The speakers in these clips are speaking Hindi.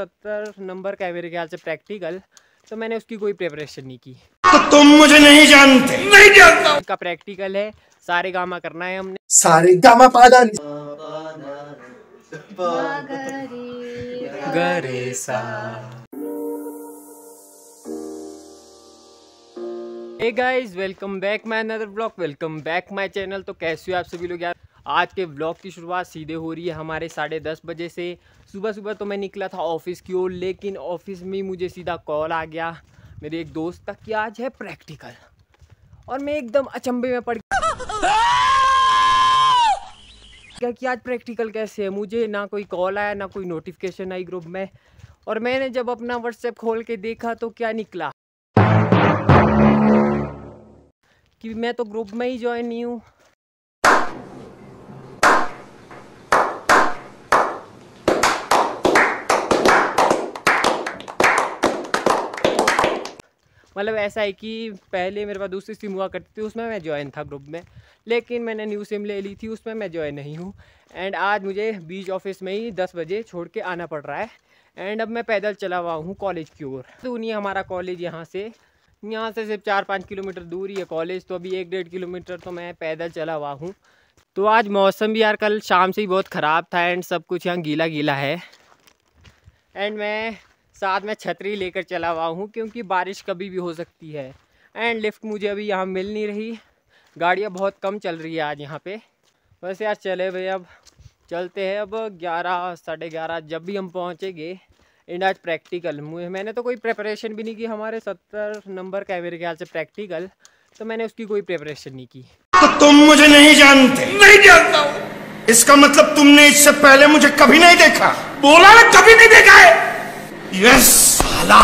70 नंबर का मेरे ख्याल से प्रैक्टिकल, तो मैंने उसकी कोई प्रिपरेशन नहीं की। तो तुम मुझे नहीं जानते, नहीं जानता। का प्रैक्टिकल है, सारे गामा करना है हमने, सारे गामा पादान गरेसा। Hey guys, welcome back my another blog, welcome back my channel. तो कैसे हो आप सभी लोग यार। आज के ब्लॉग की शुरुआत सीधे हो रही है हमारे 10:30 बजे से। सुबह सुबह तो मैं निकला था ऑफिस की ओर, लेकिन ऑफिस में ही मुझे सीधा कॉल आ गया मेरे एक दोस्त का कि आज है प्रैक्टिकल, और मैं एकदम अचंभे में पड़ गया कि आज प्रैक्टिकल कैसे है। मुझे ना कोई कॉल आया, ना कोई नोटिफिकेशन आई ग्रुप में, और मैंने जब अपना व्हाट्सएप खोल के देखा तो क्या निकला कि मैं तो ग्रुप में ही ज्वाइन नहीं हूँ। मतलब ऐसा है कि पहले मेरे पास दूसरी सिम हुआ करती थी, उसमें मैं ज्वाइन था ग्रुप में, लेकिन मैंने न्यू सिम ले ली थी, उसमें मैं ज्वाइन नहीं हूँ। एंड आज मुझे बीच ऑफिस में ही 10 बजे छोड़ के आना पड़ रहा है। एंड अब मैं पैदल चला हुआ हूँ कॉलेज की ओर। तो नहीं, हमारा कॉलेज यहाँ से सिर्फ 4-5 किलोमीटर दूर ही है कॉलेज, तो अभी 1-1.5 किलोमीटर तो मैं पैदल चला हुआ हूँ। तो आज मौसम भी यार कल शाम से ही बहुत ख़राब था, एंड सब कुछ यहाँ गीला गीला है। एंड मैं साथ में छतरी लेकर चला हुआ हूँ क्योंकि बारिश कभी भी हो सकती है। एंड लिफ्ट मुझे अभी यहाँ मिल नहीं रही, गाड़ियाँ बहुत कम चल रही है आज यहाँ पे। बस यार चले भाई, अब चलते हैं। अब 11, 11:30 जब भी हम पहुँचेंगे। एंड आज प्रैक्टिकल, मैंने तो कोई प्रिपरेशन भी नहीं की। हमारे 70 नंबर का मेरे ख्याल से प्रैक्टिकल, तो मैंने उसकी कोई प्रिपरेशन नहीं की। तो तुम मुझे नहीं जानते, नहीं जानता हूँ। इसका मतलब तुमने इससे पहले मुझे कभी नहीं देखा। बोला ना, कभी नहीं देखा है। यस साला,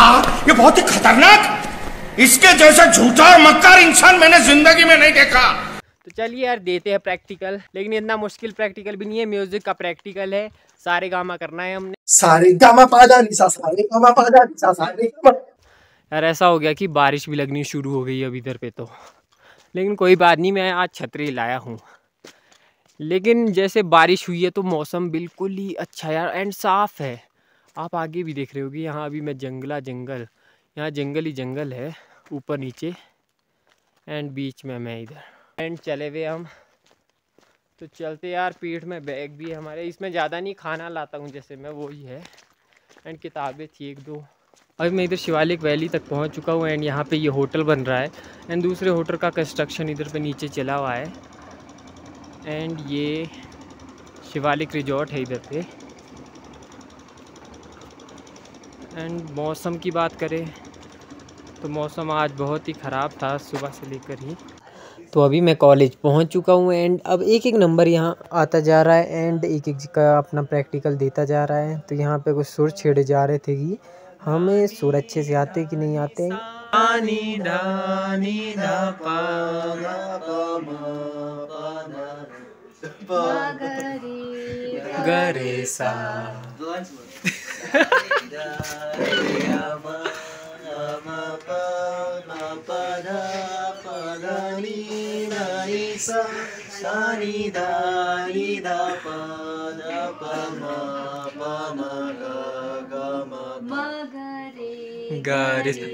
ये बहुत ही खतरनाक, इसके जैसा झूठा मक्कार इंसान मैंने जिंदगी में नहीं देखा। तो चलिए यार, देते हैं प्रैक्टिकल। लेकिन इतना मुश्किल प्रैक्टिकल भी नहीं है, म्यूजिक का प्रैक्टिकल है, सारे गामा करना है हमने, सारे गामा पादा निशा, सारे गामा पादा निशा, सारे गामा। यार ऐसा हो गया कि बारिश भी लगनी शुरू हो गई है अभी इधर पे तो, लेकिन कोई बात नहीं, मैं आज छतरी लाया हूँ। लेकिन जैसे बारिश हुई है तो मौसम बिल्कुल ही अच्छा यार, एंड साफ है। आप आगे भी देख रहे होगी, यहाँ अभी मैं जंगल, यहाँ जंगल ही जंगल है ऊपर नीचे, एंड बीच में मैं इधर। एंड चले हुए हम तो चलते यार, पीठ में बैग भी है हमारे, इसमें ज़्यादा नहीं, खाना लाता हूँ जैसे मैं, वो ही है। एंड किताबें थी 1-2। अभी मैं इधर शिवालिक वैली तक पहुँच चुका हूँ। एंड यहाँ पे ये होटल बन रहा है, एंड दूसरे होटल का कंस्ट्रक्शन इधर पे नीचे चला हुआ है। एंड ये शिवालिक रिजॉर्ट है इधर पे। एंड मौसम की बात करें तो मौसम आज बहुत ही ख़राब था सुबह से लेकर ही। तो अभी मैं कॉलेज पहुंच चुका हूं। एंड अब 1-1 नंबर यहां आता जा रहा है, एंड 1-1 का अपना प्रैक्टिकल देता जा रहा है। तो यहां पे कुछ सुर छेड़े जा रहे थे कि हमें सुर अच्छे से आते कि नहीं आते।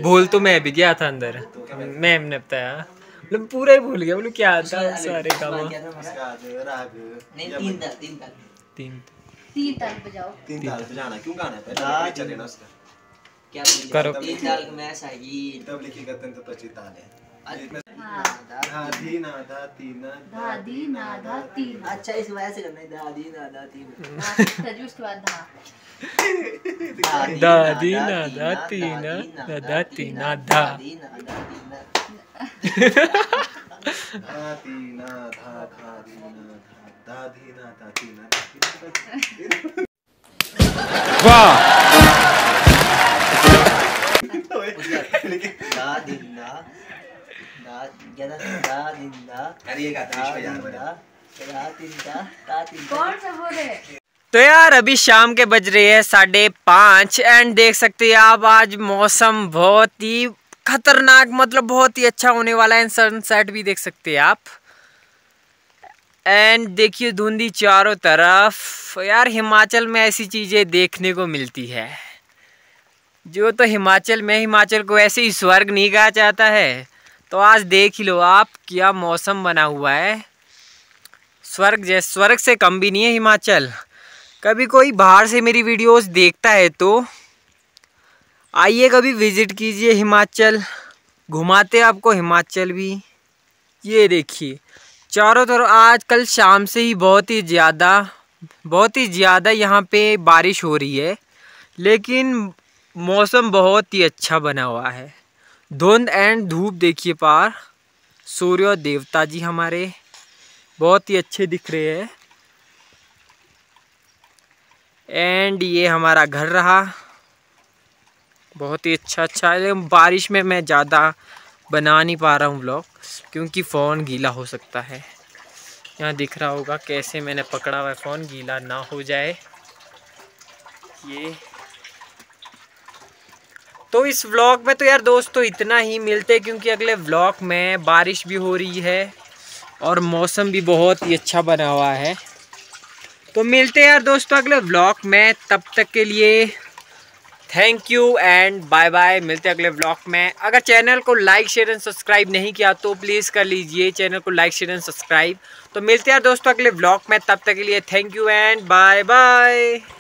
भूल तो मैं भी गया था अंदर, मैम ने बताया, मतलब पूरा ही भूल गया, बोलो क्या था सारे काम। करो दादी नादा तीना, दादी नादा तीना। अच्छा, इस वजह से करना है दादी नादा तीना, तभी उसके बाद धा, दादी नादा तीना, नादा तीना धा, दादी नादा धा, दादी नादा तीना। वाह, तो यार अभी शाम के बज रहे हैं 5:30। एंड देख सकते हैं आप, आज मौसम बहुत ही खतरनाक, मतलब बहुत ही अच्छा होने वाला है। एंड सनसेट भी देख सकते हैं आप। एंड देखिए धुंधी चारों तरफ। यार हिमाचल में ऐसी चीजें देखने को मिलती है। जो तो हिमाचल में हिमाचल को ऐसे ही स्वर्ग नहीं कहा जाता है, तो आज देख ही लो आप क्या मौसम बना हुआ है। स्वर्ग जैसे, स्वर्ग से कम भी नहीं है हिमाचल। कभी कोई बाहर से मेरी वीडियोस देखता है तो आइए कभी विज़िट कीजिए हिमाचल, घुमाते आपको हिमाचल भी। ये देखिए चारों तरफ आज कल शाम से ही बहुत ही ज़्यादा यहाँ पे बारिश हो रही है, लेकिन मौसम बहुत ही अच्छा बना हुआ है। धुंध एंड धूप देखिए पार, सूर्य और देवता जी हमारे बहुत ही अच्छे दिख रहे हैं। एंड ये हमारा घर रहा, बहुत ही अच्छा। लेकिन बारिश में मैं ज़्यादा बना नहीं पा रहा हूँ व्लॉग, क्योंकि फ़ोन गीला हो सकता है। यहाँ दिख रहा होगा कैसे मैंने पकड़ा हुआ फ़ोन, गीला ना हो जाए। ये तो इस व्लॉग में तो यार दोस्तों इतना ही, मिलते हैं क्योंकि अगले व्लॉग में बारिश भी हो रही है और मौसम भी बहुत ही अच्छा बना हुआ है। तो मिलते हैं यार दोस्तों अगले व्लॉग में, तब तक के लिए thank you and bye bye. मिलते हैं अगले व्लॉग में। अगर चैनल को लाइक शेयर एंड सब्सक्राइब नहीं किया तो प्लीज़ कर लीजिए चैनल को लाइक शेयर एंड सब्सक्राइब। तो मिलते हैं यार दोस्तों अगले व्लॉग में, तब तक के लिए thank you and bye bye.